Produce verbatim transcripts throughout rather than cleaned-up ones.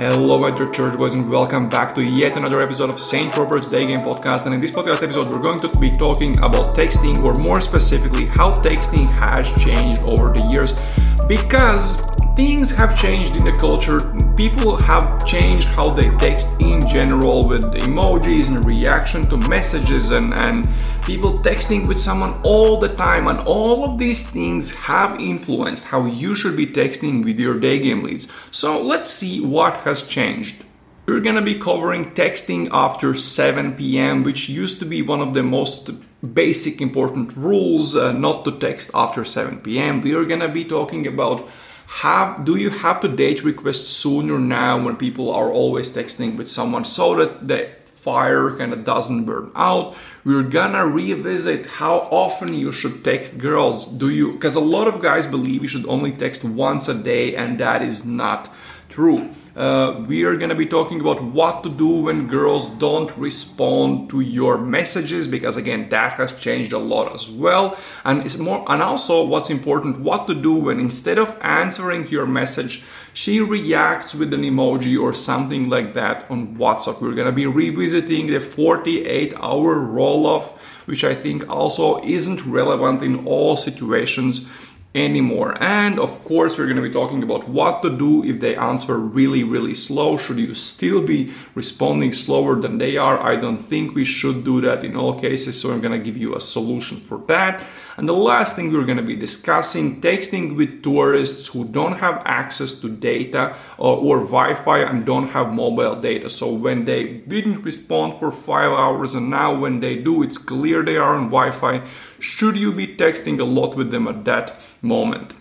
Hello, Adore Church boys, and welcome back to yet another episode of Saint Robert's Day Game Podcast. And in this podcast episode, we're going to be talking about texting, or more specifically, how texting has changed over the years, because things have changed in the culture. People have changed how they text in general, with emojis and reaction to messages and, and people texting with someone all the time. And all of these things have influenced how you should be texting with your day game leads. So let's see what has changed. We're gonna be covering texting after seven p.m., which used to be one of the most basic important rules, uh, not to text after seven p.m. We are gonna be talking about Have, do you have to date requests sooner now, when people are always texting with someone, so that the fire kind of doesn't burn out? We're gonna revisit how often you should text girls. Do you, because a lot of guys believe you should only text once a day, and that is not true. Uh, we are gonna be talking about what to do when girls don't respond to your messages, because again, that has changed a lot as well. And it's more, and also what's important, what to do when, instead of answering your message, she reacts with an emoji or something like that on WhatsApp. We're gonna be revisiting the forty-eight hour roll-off, which I think also isn't relevant in all situations anymore. And of course, we're going to be talking about what to do if they answer really, really slow. Should you still be responding slower than they are? I don't think we should do that in all cases, so I'm going to give you a solution for that. And the last thing we're going to be discussing, texting with tourists who don't have access to data or, or Wi-Fi and don't have mobile data. So when they didn't respond for five hours and now when they do, it's clear they are on Wi-Fi. Should you be texting a lot with them at that moment?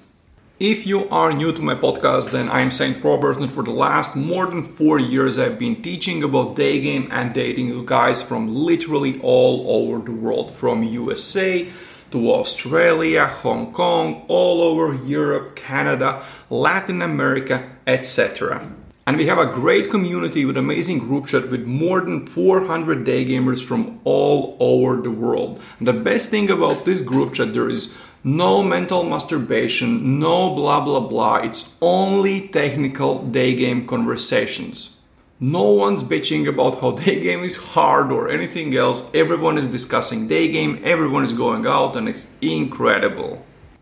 If you are new to my podcast, then I'm Saint Robert, and for the last more than four years I've been teaching about day game and dating to guys from literally all over the world, from U S A to Australia, Hong Kong, all over Europe, Canada, Latin America, et cetera. And we have a great community with amazing group chat with more than four hundred day gamers from all over the world. And the best thing about this group chat, there is no mental masturbation, no blah blah blah. It's only technical day game conversations. No one's bitching about how day game is hard or anything else. Everyone is discussing day game, everyone is going out, and it's incredible.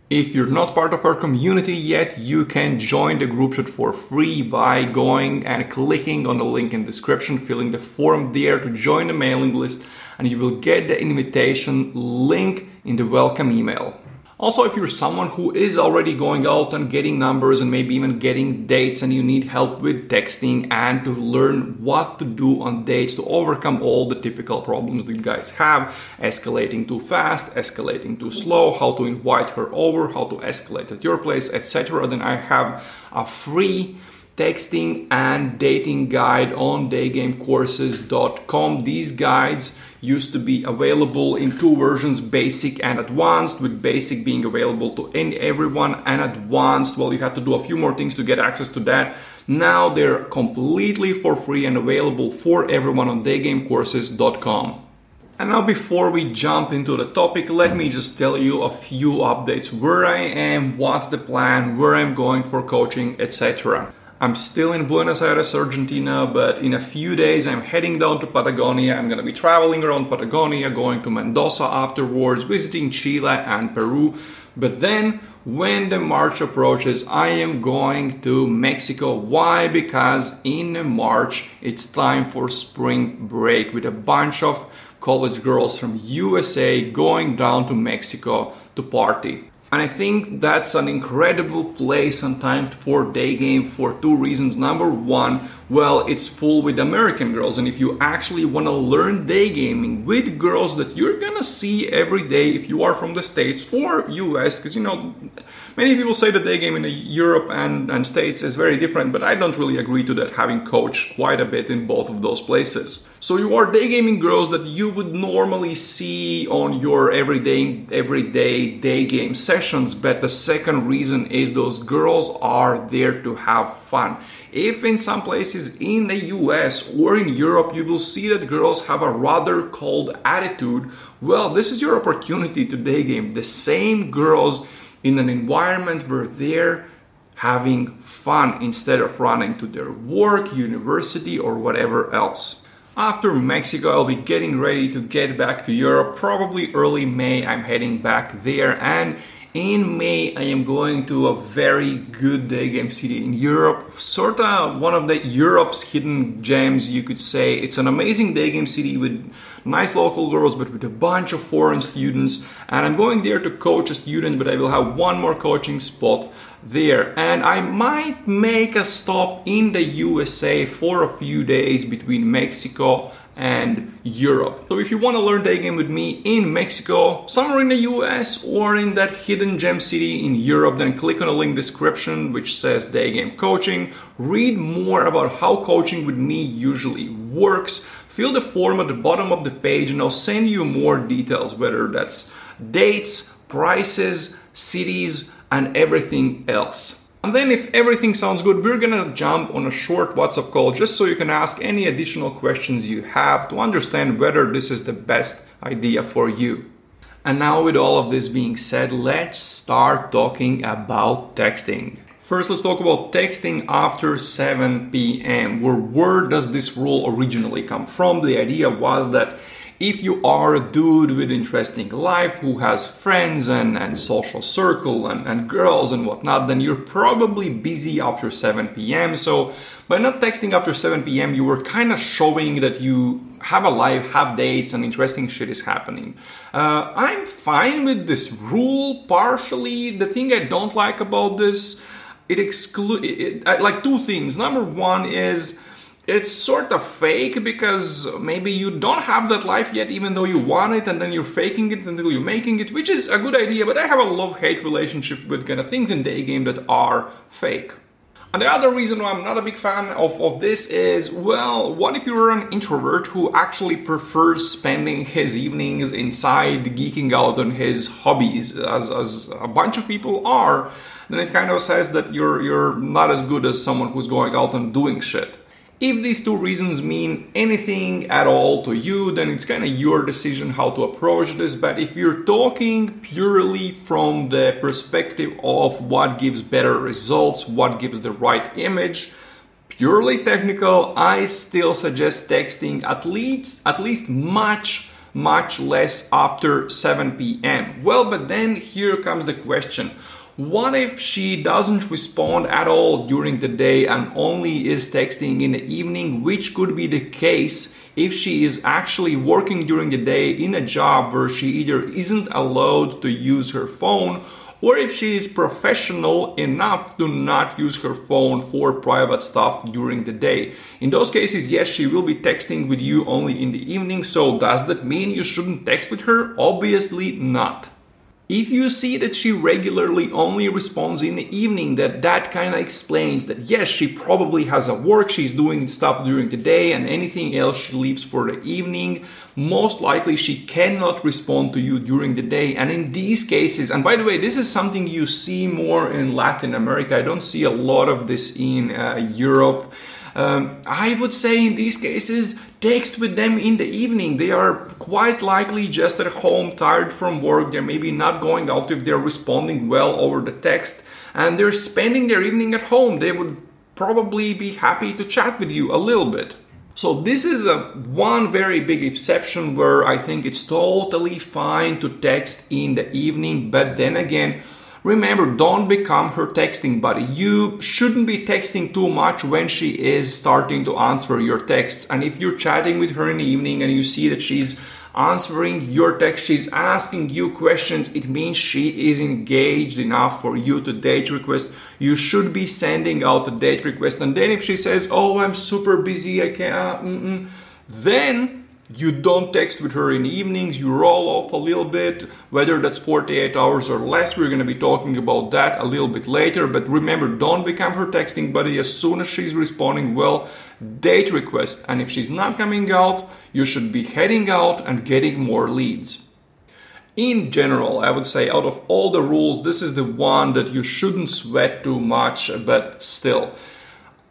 If you're not part of our community yet, you can join the group chat for free by going and clicking on the link in the description, filling the form there to join the mailing list, and you will get the invitation link in the welcome email. Also, if you're someone who is already going out and getting numbers and maybe even getting dates, and you need help with texting and to learn what to do on dates to overcome all the typical problems that you guys have, escalating too fast, escalating too slow, how to invite her over, how to escalate at your place, et cetera, then I have a free texting and dating guide on day game courses dot com. These guides used to be available in two versions, basic and advanced, with basic being available to any, everyone, and advanced, well, you have to do a few more things to get access to that. Now they're completely for free and available for everyone on day game courses dot com. And now, before we jump into the topic, let me just tell you a few updates, where I am, what's the plan, where I'm going for coaching, et cetera. I'm still in Buenos Aires, Argentina, but in a few days I'm heading down to Patagonia. I'm going to be traveling around Patagonia, going to Mendoza afterwards, visiting Chile and Peru. But then when the March approaches, I am going to Mexico. Why? Because in March it's time for spring break, with a bunch of college girls from U S A going down to Mexico to party. And I think that's an incredible place and time for day game for two reasons. Number one, well, it's full with American girls. And if you actually want to learn day gaming with girls that you're going to see every day if you are from the States or U S, because, you know, many people say that day game in Europe and, and States is very different, but I don't really agree to that, having coached quite a bit in both of those places. So you are day gaming girls that you would normally see on your everyday, everyday day game session. But the second reason is those girls are there to have fun. If in some places in the U S or in Europe you will see that girls have a rather cold attitude, well, this is your opportunity to day game. The same girls in an environment where they're having fun instead of running to their work, university, or whatever else. After Mexico, I'll be getting ready to get back to Europe. Probably early May, I'm heading back there, and in May, I am going to a very good day game city in Europe, sort of one of the Europe's hidden gems, you could say. It's an amazing day game city with nice local girls, but with a bunch of foreign students. And I'm going there to coach a student, but I will have one more coaching spot there. And I might make a stop in the U S A for a few days between Mexico and Europe. So if you want to learn day game with me in Mexico, somewhere in the U S, or in that hidden gem city in Europe, then click on the link description which says day game coaching. Read more about how coaching with me usually works. Fill the form at the bottom of the page and I'll send you more details, whether that's dates, prices, cities, and everything else. And then if everything sounds good, we're gonna jump on a short WhatsApp call just so you can ask any additional questions you have to understand whether this is the best idea for you. And now, with all of this being said, let's start talking about texting. First, let's talk about texting after seven p m Where, where does this rule originally come from? The idea was that if you are a dude with interesting life who has friends and, and social circle and, and girls and whatnot, then you're probably busy after seven p m So by not texting after seven p m, you were kind of showing that you have a life, have dates, and interesting shit is happening. Uh, I'm fine with this rule, partially. The thing I don't like about this, it excludes, like, two things. Number one is, it's sort of fake because maybe you don't have that life yet, even though you want it, and then you're faking it until you're making it, which is a good idea, but I have a love-hate relationship with kind of things in day game that are fake. And the other reason why I'm not a big fan of, of this is, well, what if you're an introvert who actually prefers spending his evenings inside geeking out on his hobbies, as, as a bunch of people are? Then it kind of says that you're, you're not as good as someone who's going out and doing shit. If these two reasons mean anything at all to you, then it's kind of your decision how to approach this. But if you're talking purely from the perspective of what gives better results, what gives the right image, purely technical, I still suggest texting at least, at least much, much less after seven p m Well, but then here comes the question. What if she doesn't respond at all during the day and only is texting in the evening, which could be the case if she is actually working during the day in a job where she either isn't allowed to use her phone, or if she is professional enough to not use her phone for private stuff during the day? In those cases, yes, she will be texting with you only in the evening. So does that mean you shouldn't text with her? Obviously not. If you see that she regularly only responds in the evening, that that kind of explains that, yes, she probably has a work, she's doing stuff during the day, and anything else she leaves for the evening. Most likely she cannot respond to you during the day. And in these cases, and by the way, this is something you see more in Latin America. I don't see a lot of this in uh, Europe. Um, I would say in these cases, text with them in the evening. They are quite likely just at home, tired from work. They're maybe not going out if they're responding well over the text, and they're spending their evening at home. They would probably be happy to chat with you a little bit. So this is a one very big exception where I think it's totally fine to text in the evening, but then again, remember, don't become her texting buddy. You shouldn't be texting too much when she is starting to answer your texts. And if you're chatting with her in the evening and you see that she's answering your text, she's asking you questions, it means she is engaged enough for you to date request. You should be sending out a date request. And then if she says, oh, I'm super busy, I can't, uh, mm-mm, then you don't text with her in the evenings, you roll off a little bit, whether that's forty-eight hours or less. We're going to be talking about that a little bit later. But remember, don't become her texting buddy. As soon as she's responding well, date request. And if she's not coming out, you should be heading out and getting more leads. In general, I would say out of all the rules, this is the one that you shouldn't sweat too much, but still,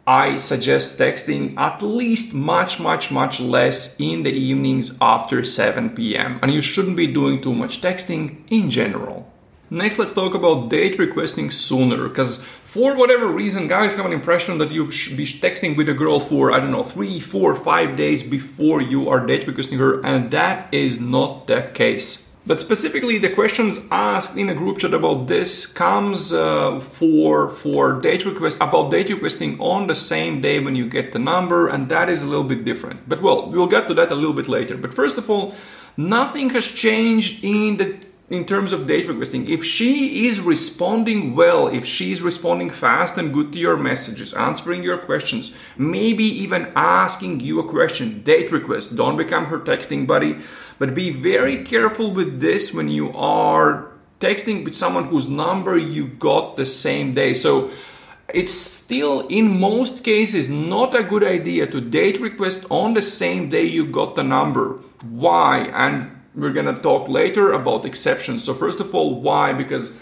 I suggest texting at least much, much, much less in the evenings after seven p m And you shouldn't be doing too much texting in general. Next, let's talk about date requesting sooner, because For whatever reason, guys have an impression that you should be texting with a girl for, I don't know, three, four, five days before you are date requesting her, and that is not the case. But specifically, the questions asked in a group chat about this comes uh, for for date request about date requesting on the same day when you get the number, and that is a little bit different. But well, we'll get to that a little bit later. But first of all, nothing has changed in the in terms of date requesting. If she is responding well, if she is responding fast and good to your messages, answering your questions, maybe even asking you a question, date request, don't become her texting buddy. But be very careful with this when you are texting with someone whose number you got the same day. So it's still, in most cases, not a good idea to date request on the same day you got the number. Why? And we're gonna talk later about exceptions. So first of all, why? Because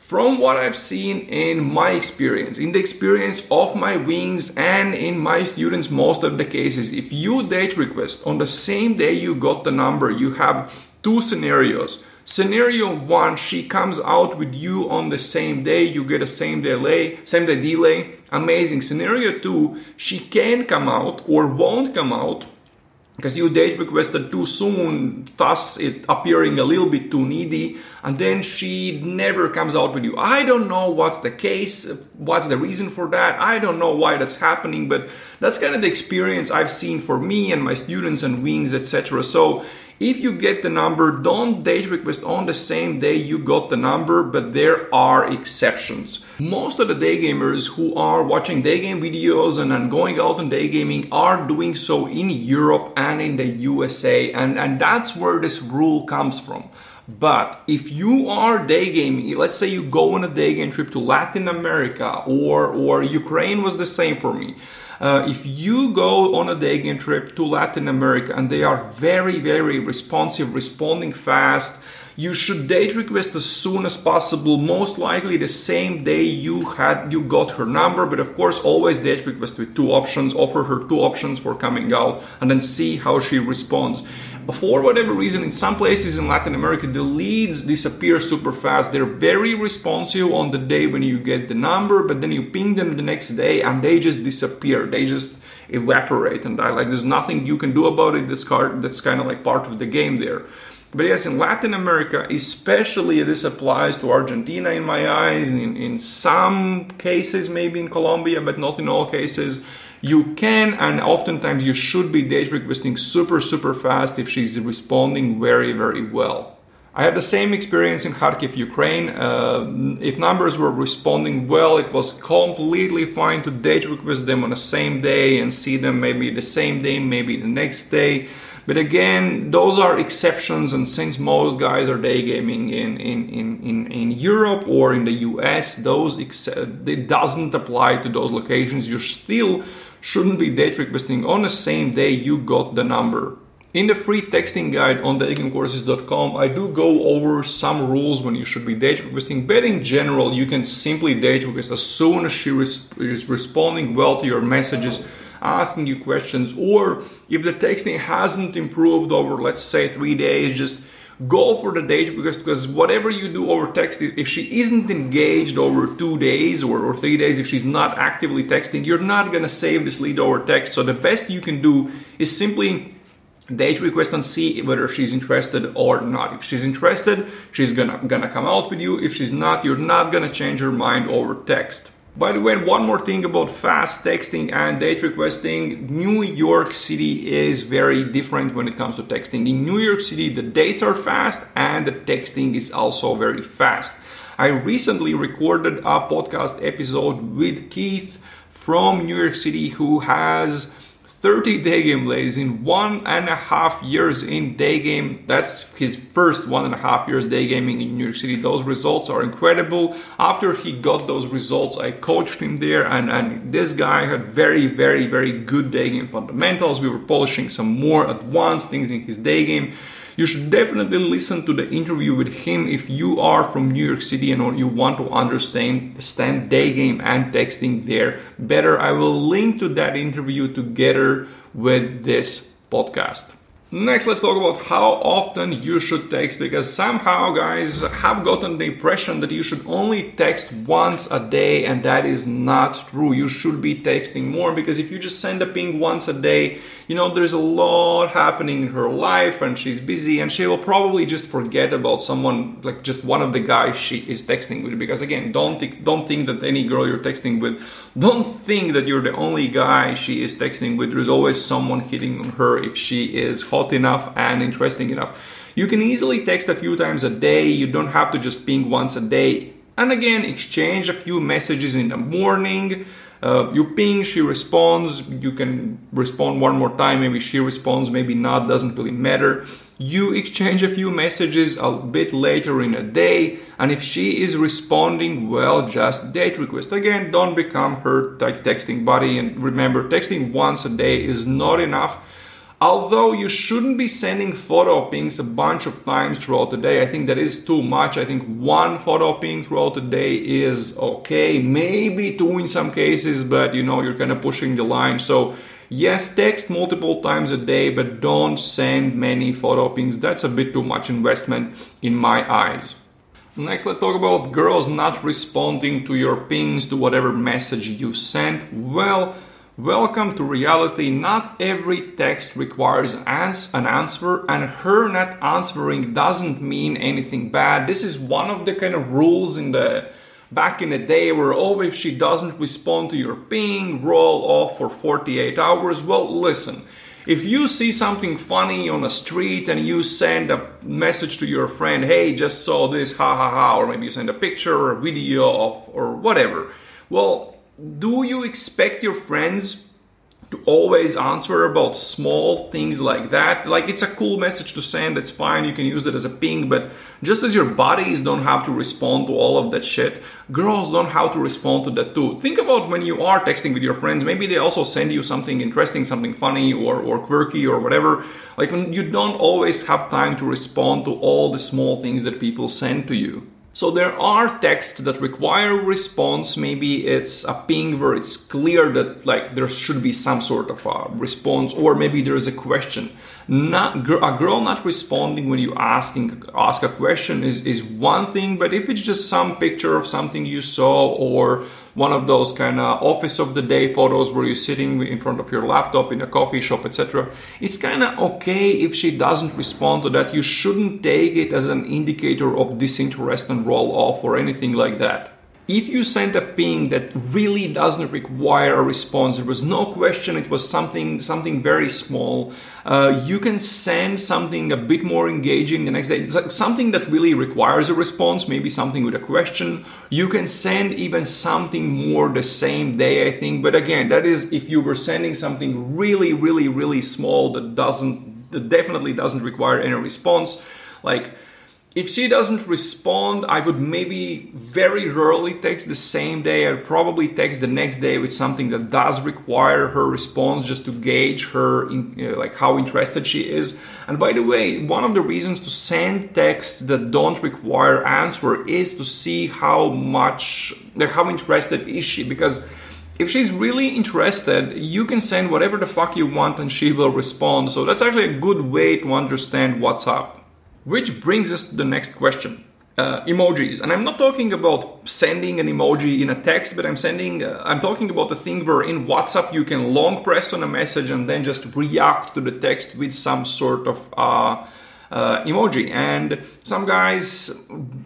from what I've seen in my experience, in the experience of my wings and in my students, most of the cases, if you date request on the same day you got the number, you have two scenarios. Scenario one, she comes out with you on the same day, you get a same day delay, same day delay, amazing. Scenario two, she can come out or won't come out because you date requested too soon, thus it appearing a little bit too needy, and then she never comes out with you. I don't know what's the case, what's the reason for that, I don't know why that's happening, but that's kind of the experience I've seen for me and my students and wings, et cetera. So if you get the number, don't date request on the same day you got the number, but there are exceptions. Most of the day gamers who are watching day game videos and, and going out on day gaming are doing so in Europe and in the U S A, and, and that's where this rule comes from. But if you are day gaming, let's say you go on a day game trip to Latin America, or, or Ukraine was the same for me. Uh, if you go on a day game trip to Latin America and they are very, very responsive, responding fast, you should date request as soon as possible, most likely the same day you had you got her number, but of course always date request with two options, offer her two options for coming out and then see how she responds. For whatever reason, in some places in Latin America, the leads disappear super fast. They're very responsive on the day when you get the number, but then you ping them the next day and they just disappear. They just evaporate and die. Like, there's nothing you can do about it. That's card, that's kind of like part of the game there. But yes, in Latin America, especially this applies to Argentina in my eyes, in, in some cases, maybe in Colombia, but not in all cases, you can and oftentimes you should be date requesting super, super fast if she's responding very, very well. I had the same experience in Kharkiv, Ukraine. Uh, if numbers were responding well, it was completely fine to date request them on the same day and see them maybe the same day, maybe the next day. But again, those are exceptions, and since most guys are day gaming in, in, in, in, in Europe or in the U S, those ex it doesn't apply to those locations. You still shouldn't be date requesting on the same day you got the number. In the free texting guide on day game courses dot com, I do go over some rules when you should be date requesting, but in general, you can simply date request as soon as she res is responding well to your messages, asking you questions, or if the texting hasn't improved over, let's say, three days, just go for the date request, because whatever you do over text, if she isn't engaged over two days or, or three days, if she's not actively texting, you're not gonna save this lead over text. So the best you can do is simply date request and see whether she's interested or not. If she's interested, she's gonna, gonna come out with you. If she's not, you're not gonna change her mind over text. By the way, one more thing about fast texting and date requesting. New York City is very different when it comes to texting. In New York City, the dates are fast and the texting is also very fast. I recently recorded a podcast episode with Keith from New York City, who has thirty day game plays in one and a half years in day game. That's his first one and a half years day gaming in New York City. Those results are incredible. After he got those results, I coached him there, and, and this guy had very, very, very good day game fundamentals. We were polishing some more advanced things in his day game. You should definitely listen to the interview with him if you are from New York City and you want to understand, understand day game and texting there better. I will link to that interview together with this podcast. Next, let's talk about how often you should text, because somehow guys have gotten the impression that you should only text once a day, and that is not true. You should be texting more, because if you just send a ping once a day, you know, there's a lot happening in her life and she's busy, and she will probably just forget about someone, like just one of the guys she is texting with. Because again, don't th- don't think that any girl you're texting with, don't think that you're the only guy she is texting with. There's always someone hitting on her if she is hot enough and interesting enough. You can easily text a few times a day. You don't have to just ping once a day. And again, exchange a few messages in the morning. Uh, you ping, she responds. You can respond one more time. Maybe she responds, maybe not, doesn't really matter. You exchange a few messages a bit later in a day, and if she is responding, well, just date request. Again, don't become her like texting buddy, and remember, texting once a day is not enough. Although you shouldn't be sending photo pings a bunch of times throughout the day. I think that is too much. I think one photo ping throughout the day is okay, maybe two in some cases, but you know, you're kind of pushing the line. So yes, text multiple times a day, but don't send many photo pings. That's a bit too much investment in my eyes. Next, let's talk about girls not responding to your pings, to whatever message you sent. Well, welcome to reality. Not every text requires an answer, and her not answering doesn't mean anything bad. This is one of the kind of rules in the back in the day where, oh, if she doesn't respond to your ping, roll off for forty-eight hours. Well, listen, if you see something funny on a street and you send a message to your friend, hey, just saw this, ha ha ha, or maybe you send a picture or a video of, or whatever, well, do you expect your friends to always answer about small things like that? Like, it's a cool message to send, it's fine, you can use that as a ping, but just as your buddies don't have to respond to all of that shit, girls don't have to respond to that too. Think about when you are texting with your friends, maybe they also send you something interesting, something funny or, or quirky or whatever. Like, when you don't always have time to respond to all the small things that people send to you. So there are texts that require response. Maybe it's a ping where it's clear that like there should be some sort of a response, or maybe there is a question. Not, a girl not responding when you asking ask a question is, is one thing, but if it's just some picture of something you saw, or one of those kind of office of the day photos where you're sitting in front of your laptop in a coffee shop, et cetera, it's kind of okay if she doesn't respond to that. You shouldn't take it as an indicator of disinterest and roll off or anything like that. If you sent a ping that really doesn't require a response, there was no question, it was something something very small, uh, you can send something a bit more engaging the next day. It's like something that really requires a response, maybe something with a question. You can send even something more the same day, I think. But again, that is if you were sending something really, really, really small that doesn't, that definitely doesn't require any response. Like, if she doesn't respond, I would maybe very rarely text the same day. I'd probably text the next day with something that does require her response, just to gauge her, in, you know, like how interested she is. And by the way, one of the reasons to send texts that don't require answer is to see how much, like how interested is she, because if she's really interested, you can send whatever the fuck you want and she will respond. So that's actually a good way to understand what's up. Which brings us to the next question, uh, emojis. And I'm not talking about sending an emoji in a text, but I'm sending, uh, I'm talking about the thing where in WhatsApp you can long press on a message and then just react to the text with some sort of uh, uh, emoji. And some guys,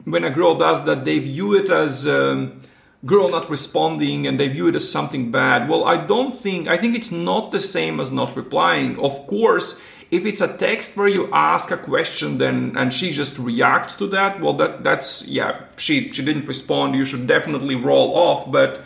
when a girl does that, they view it as um, girl not responding, and they view it as something bad. Well, I don't think, I think it's not the same as not replying. Of course, if it's a text where you ask a question then and she just reacts to that, well, that that's, yeah, she, she didn't respond, you should definitely roll off. But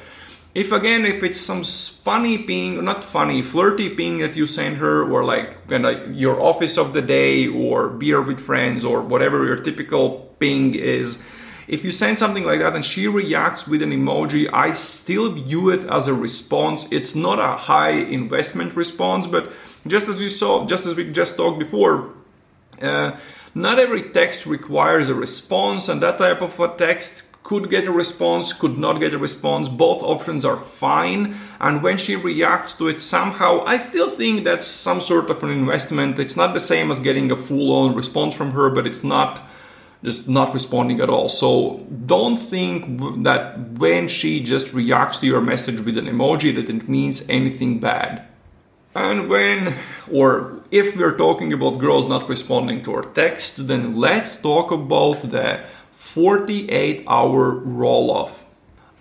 if again, if it's some funny ping, not funny, flirty ping that you send her, or like kind of your office of the day or beer with friends or whatever your typical ping is, if you send something like that and she reacts with an emoji, I still view it as a response. It's not a high investment response, but just as you saw, just as we just talked before, uh, not every text requires a response, and that type of a text could get a response, could not get a response. Both options are fine. And when she reacts to it somehow, I still think that's some sort of an investment. It's not the same as getting a full-on response from her, but it's not just not responding at all. So don't think that when she just reacts to your message with an emoji that it means anything bad. And when, or if we're talking about girls not responding to our text, then let's talk about the forty-eight hour roll-off.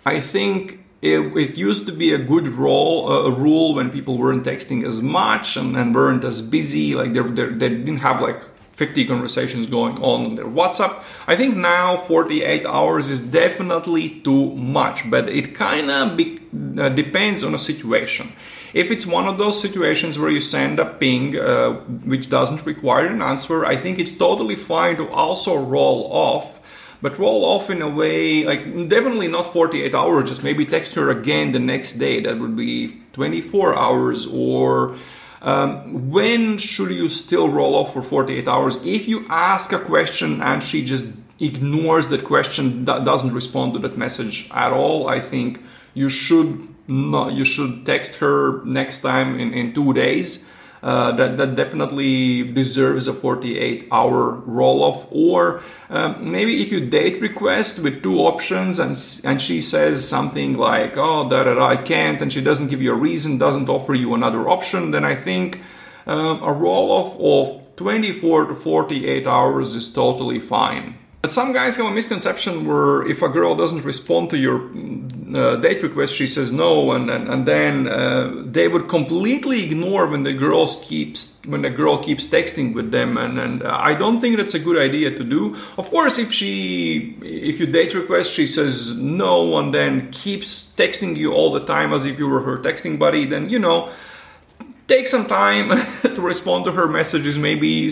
I think it, it used to be a good roll, uh, rule when people weren't texting as much and, and weren't as busy, like they're, they're, they didn't have like fifty conversations going on in their WhatsApp. I think now forty-eight hours is definitely too much, but it kind of be, uh, depends on a situation. If it's one of those situations where you send a ping uh, which doesn't require an answer, I think it's totally fine to also roll off, but roll off in a way, like definitely not forty-eight hours, just maybe text her again the next day. That would be twenty-four hours or... Um, when should you still roll off for forty-eight hours? If you ask a question and she just ignores that question, that doesn't respond to that message at all, I think you should not, you should text her next time in, in two days. Uh, that, that definitely deserves a forty-eight hour roll-off. Or um, maybe if you date request with two options and and she says something like, oh, da, da, da, I can't, and she doesn't give you a reason, doesn't offer you another option, then I think um, a roll-off of twenty-four to forty-eight hours is totally fine. But some guys have a misconception where if a girl doesn't respond to your uh, date request, she says no, and and, and then uh, they would completely ignore when the girls keeps when the girl keeps texting with them, and and I don't think that's a good idea to do. Of course, if she if you date request, she says no, and then keeps texting you all the time as if you were her texting buddy, then you know. Take some time to respond to her messages, maybe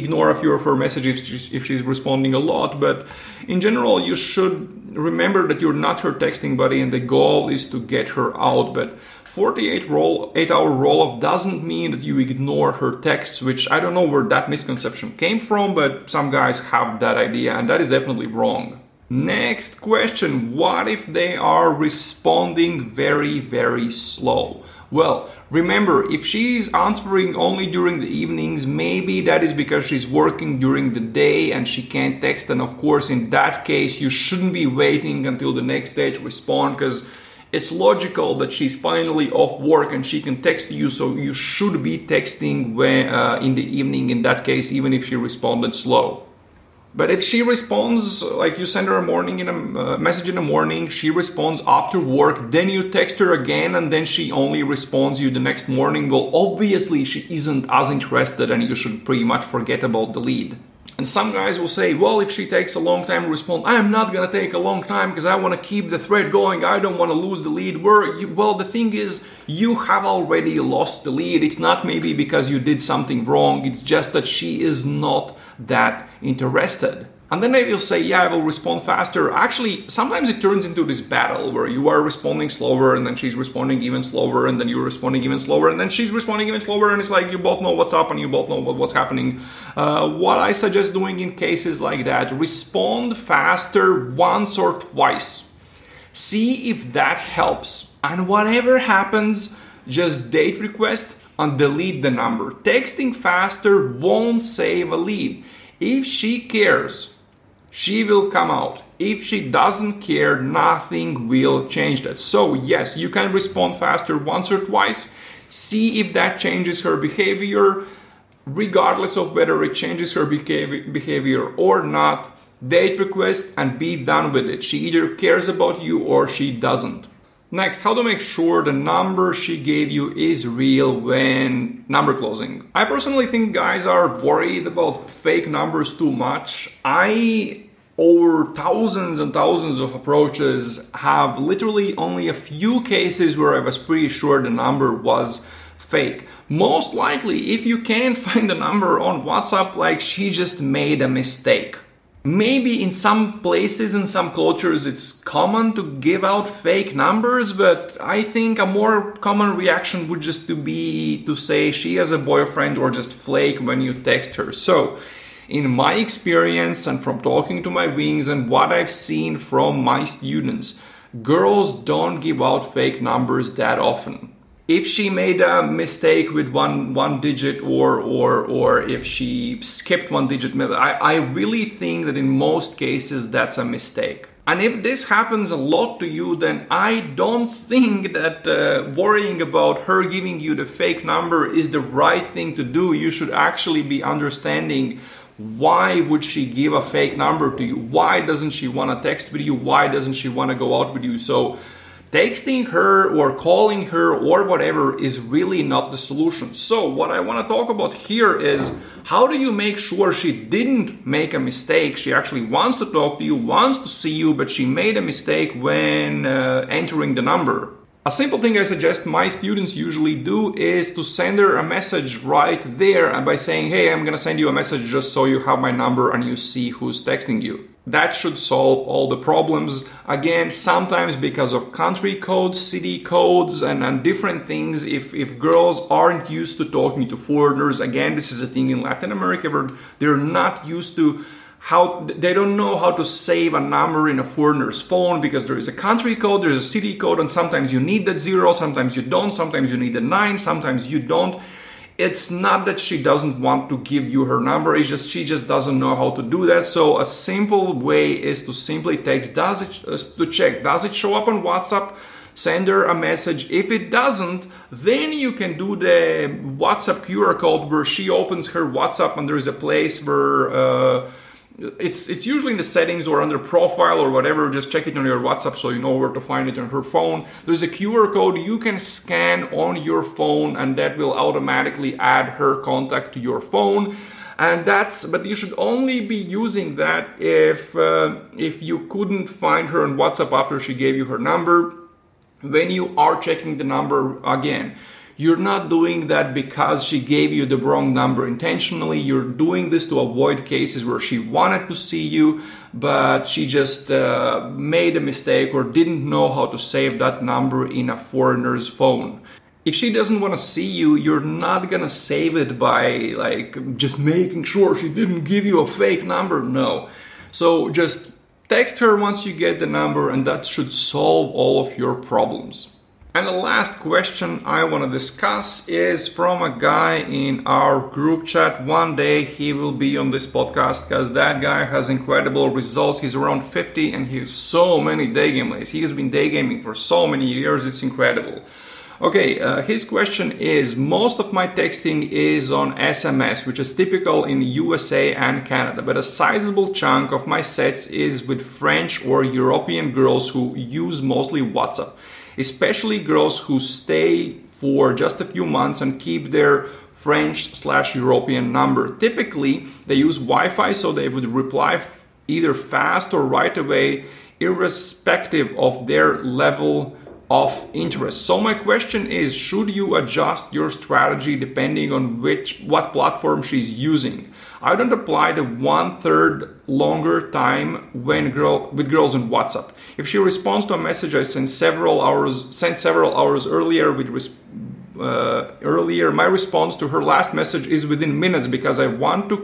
ignore a few of her messages if she's responding a lot, but in general you should remember that you're not her texting buddy and the goal is to get her out. But forty-eight roll, eight hour roll-off doesn't mean that you ignore her texts, which I don't know where that misconception came from, but some guys have that idea and that is definitely wrong. Next question, what if they are responding very, very slow? Well, remember, if she's answering only during the evenings, maybe that is because she's working during the day and she can't text. And of course, in that case, you shouldn't be waiting until the next day to respond because it's logical that she's finally off work and she can text you. So you should be texting when, uh, in the evening in that case, even if she responded slow. But if she responds, like you send her a morning in a uh, message in the morning, she responds after work, then you text her again and then she only responds you the next morning. Well, obviously she isn't as interested and you should pretty much forget about the lead. And some guys will say, well, if she takes a long time to respond, I'm not gonna take a long time because I wanna keep the thread going, I don't wanna lose the lead. Where you, well, the thing is, you have already lost the lead. It's not maybe because you did something wrong, it's just that she is not that interested. And then they will say, yeah, I will respond faster. Actually, sometimes it turns into this battle where you are responding slower and then she's responding even slower and then you're responding even slower and then she's responding even slower and it's like you both know what's up and you both know what's happening. Uh, what I suggest doing in cases like that, respond faster once or twice. See if that helps. And whatever happens, just date request and delete the number. Texting faster won't save a lead. If she cares, she will come out. If she doesn't care, nothing will change that. So yes, you can respond faster once or twice. See if that changes her behavior. Regardless of whether it changes her behavior or not, date request and be done with it. She either cares about you or she doesn't. Next, how to make sure the number she gave you is real when number closing. I personally think guys are worried about fake numbers too much. I, over thousands and thousands of approaches, have literally only a few cases where I was pretty sure the number was fake. Most likely, if you can't find the number on WhatsApp, like she just made a mistake. Maybe in some places, in some cultures, it's common to give out fake numbers, but I think a more common reaction would just to be to say she has a boyfriend or just flake when you text her. So In my experience and from talking to my wings and what I've seen from my students, girls don't give out fake numbers that often. If she made a mistake with one one digit or or or if she skipped one digit, I, I really think that in most cases that's a mistake. And if this happens a lot to you, then I don't think that uh, worrying about her giving you the fake number is the right thing to do. You should actually be understanding, why would she give a fake number to you? Why doesn't she want to text with you? Why doesn't she want to go out with you? So texting her or calling her or whatever is really not the solution. So what I want to talk about here is, how do you make sure she didn't make a mistake? She actually wants to talk to you, wants to see you, but she made a mistake when uh, entering the number. A simple thing I suggest my students usually do is to send her a message right there and by saying, hey, I'm gonna send you a message just so you have my number and you see who's texting you. That should solve all the problems. Again, sometimes because of country codes, city codes, and, and different things, if, if girls aren't used to talking to foreigners, again, this is a thing in Latin America where they're not used to How they don't know how to save a number in a foreigner's phone, because there is a country code, there's a city code, and sometimes you need that zero, sometimes you don't, sometimes you need a nine, sometimes you don't. It's not that she doesn't want to give you her number, it's just she just doesn't know how to do that. So a simple way is to simply text, does it uh, to check, does it show up on WhatsApp? Send her a message. If it doesn't, then you can do the WhatsApp Q R code where she opens her WhatsApp and there is a place where uh, It's it's usually in the settings or under profile or whatever. Just check it on your WhatsApp so you know where to find it on her phone. There's a Q R code you can scan on your phone and that will automatically add her contact to your phone. And that's, but you should only be using that if uh, if you couldn't find her on WhatsApp after she gave you her number. When you are checking the number again, you're not doing that because she gave you the wrong number intentionally. You're doing this to avoid cases where she wanted to see you, but she just uh, made a mistake or didn't know how to save that number in a foreigner's phone. If she doesn't want to see you, you're not gonna save it by like just making sure she didn't give you a fake number. No. So just text her once you get the number and that should solve all of your problems. And the last question I want to discuss is from a guy in our group chat. One day he will be on this podcast because that guy has incredible results. He's around fifty and he has so many day game plays. He has been day gaming for so many years. It's incredible. Okay, uh, his question is, most of my texting is on S M S, which is typical in U S A and Canada, but a sizable chunk of my sets is with French or European girls who use mostly WhatsApp. Especially girls who stay for just a few months and keep their French slash European number. Typically, they use Wi-Fi, so they would reply either fast or right away, irrespective of their level of interest. So my question is, should you adjust your strategy depending on which what platform she's using? I don't apply the one third longer time when girl with girls on WhatsApp. If she responds to a message I sent several hours sent several hours earlier with res, uh, earlier, my response to her last message is within minutes because I want to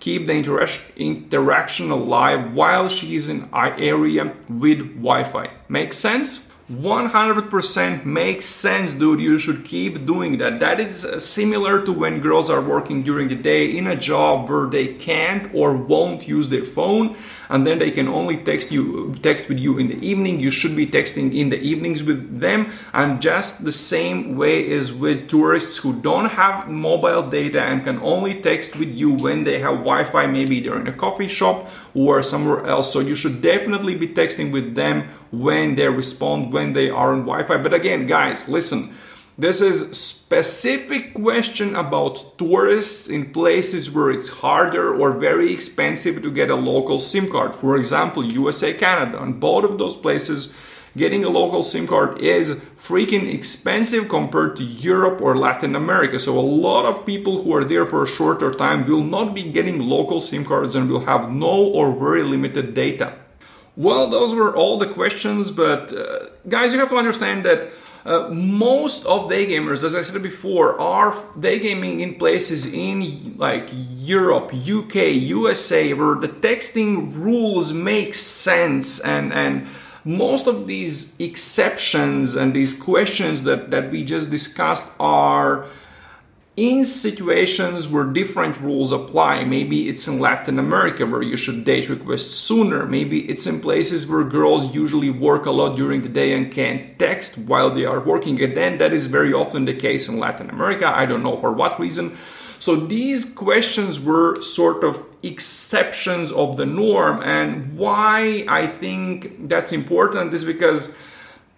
keep the inter interaction alive while she's in our area with Wi-Fi. Makes sense? one hundred percent makes sense, dude. You should keep doing that. That is similar to when girls are working during the day in a job where they can't or won't use their phone, and then they can only text you text with you in the evening. You should be texting in the evenings with them, and just the same way is with tourists who don't have mobile data and can only text with you when they have Wi-Fi. Maybe they're in a coffee shop or somewhere else. So you should definitely be texting with them when they respond, when they are on Wi-Fi. But again, guys, listen, this is a specific question about tourists in places where it's harder or very expensive to get a local SIM card. For example, U S A, Canada. In both of those places, getting a local SIM card is freaking expensive compared to Europe or Latin America. So a lot of people who are there for a shorter time will not be getting local SIM cards and will have no or very limited data. Well, those were all the questions, but uh, guys, you have to understand that uh, most of day gamers, as I said before, are day gaming in places in like Europe, U K, U S A, where the texting rules make sense, and and most of these exceptions and these questions that that we just discussed are in situations where different rules apply. Maybe it's in Latin America where you should date request sooner. Maybe it's in places where girls usually work a lot during the day and can't text while they are working. Again, that is very often the case in Latin America. I don't know for what reason. So these questions were sort of exceptions of the norm. And why I think that's important is because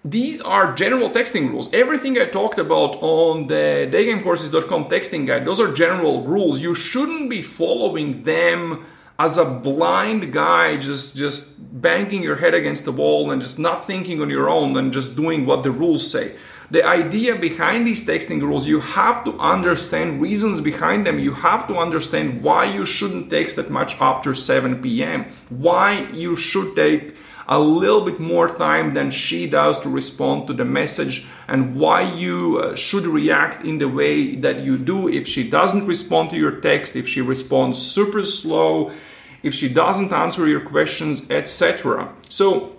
these are general texting rules. Everything I talked about on the day game courses dot com texting guide, those are general rules. You shouldn't be following them as a blind guy, just, just banging your head against the wall and just not thinking on your own and just doing what the rules say. The idea behind these texting rules, you have to understand reasons behind them. You have to understand why you shouldn't text that much after seven p m, why you should take a little bit more time than she does to respond to the message, and why you uh, should react in the way that you do if she doesn't respond to your text, if she responds super slow, if she doesn't answer your questions, et cetera. So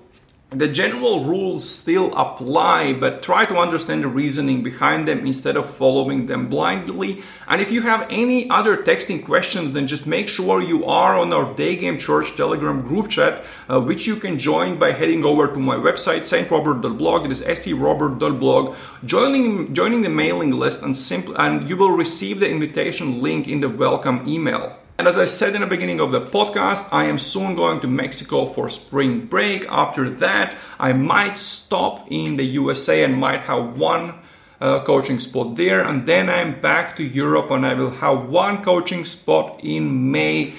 the general rules still apply, but try to understand the reasoning behind them instead of following them blindly. And if you have any other texting questions, then just make sure you are on our Day Game Church Telegram group chat, uh, which you can join by heading over to my website, S T robert dot blog. It is S T robert dot blog. Joining, joining the mailing list, and, simple, and you will receive the invitation link in the welcome email. And as I said in the beginning of the podcast, I am soon going to Mexico for spring break. After that, I might stop in the U S A and might have one uh, coaching spot there. And then I'm back to Europe and I will have one coaching spot in May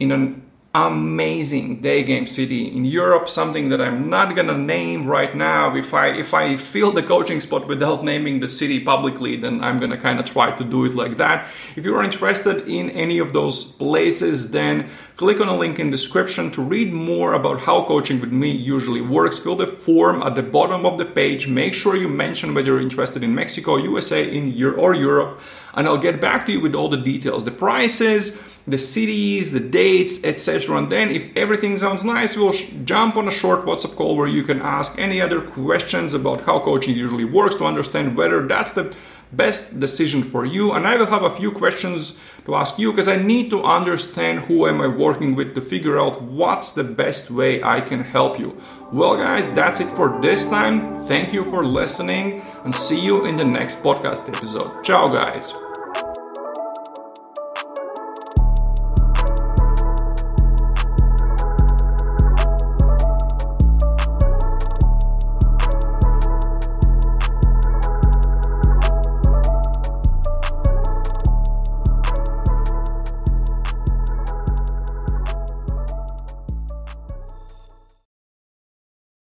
in an amazing day game city in Europe, something that I'm not gonna name right now. If I if I fill the coaching spot without naming the city publicly, then I'm gonna kind of try to do it like that. If you are interested in any of those places, then click on a link in the description to read more about how coaching with me usually works. Fill the form at the bottom of the page. Make sure you mention whether you're interested in Mexico, U S A, in Euro or Europe, and I'll get back to you with all the details, the prices, the cities, the dates, et cetera. And then if everything sounds nice, we'll sh- jump on a short WhatsApp call where you can ask any other questions about how coaching usually works to understand whether that's the best decision for you. And I will have a few questions to ask you because I need to understand who am I working with to figure out what's the best way I can help you. Well, guys, that's it for this time. Thank you for listening and see you in the next podcast episode. Ciao, guys.